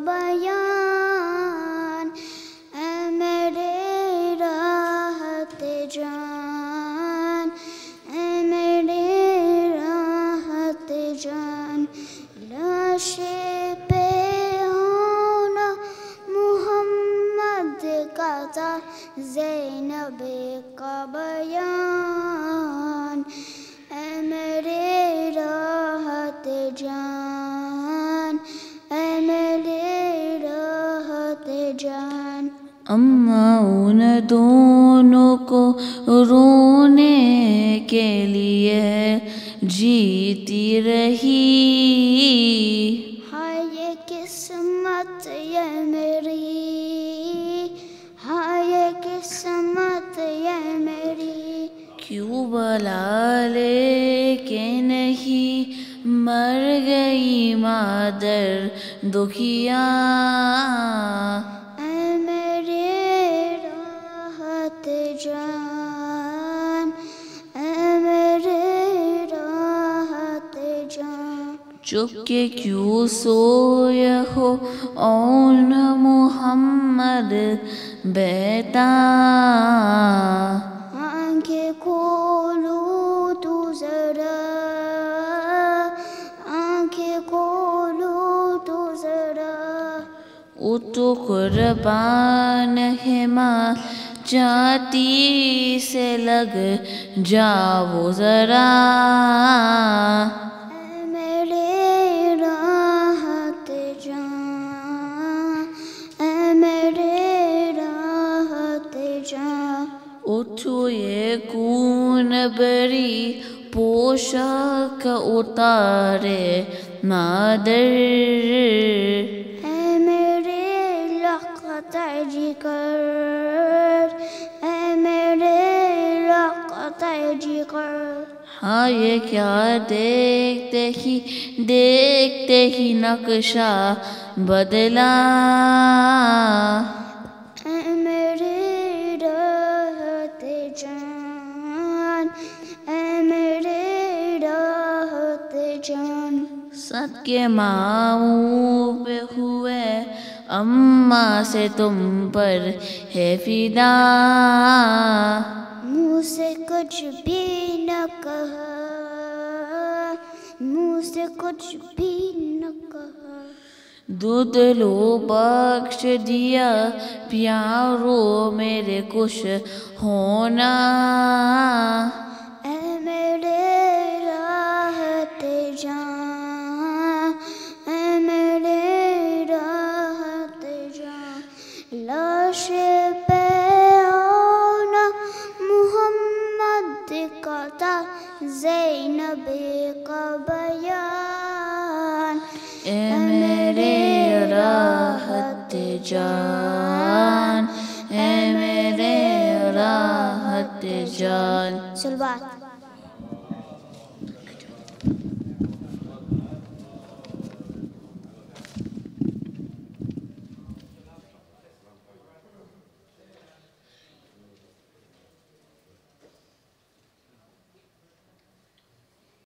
बयान ए मेरे राहत जान, ए मेरे राहत जान, लाशे पे होना मुहम्मद का था ज़ैनब का बयान, ए मेरे राहत जान, ए मेरे राहत जान। अम्मा उन दोनों को रोने के लिए जीती रही, हाय ये किस्मत ये मेरी, हाय ये किस्मत ये मेरी, क्यों बला लेके नहीं मर गई मादर दुखिया, ऐ मेरे राहत जान, ऐ मेरे राहत जान। चुप के क्यों सोए हो औन मुहम्मद बेटा, आंखें खोलो तू जरा, आंखें खोलो तू जरा, वो तो कुर्बान है माँ जाती से लग जाओ जरा, ऐ मेरे राहत जान, ऐ मेरे राहत जान। उठो ये कून बरी पोशाक उतारे मादर, ऐ मेरे लक़ता जिगर, ऐ मेरे लक़ता जिगर। हाँ ये क्या देखते ही नक्शा बदला, सदके माओं पे हुए अम्मा से तुम पर है फिदा, मुँह से कुछ भी न कहा, मुँह से कुछ भी न कहा, दूध लो बख्श दिया प्यारो मेरे कुछ होना, ज़ैनब का बयान, ऐ मेरे राहत जान, ऐ मेरे राहत जान।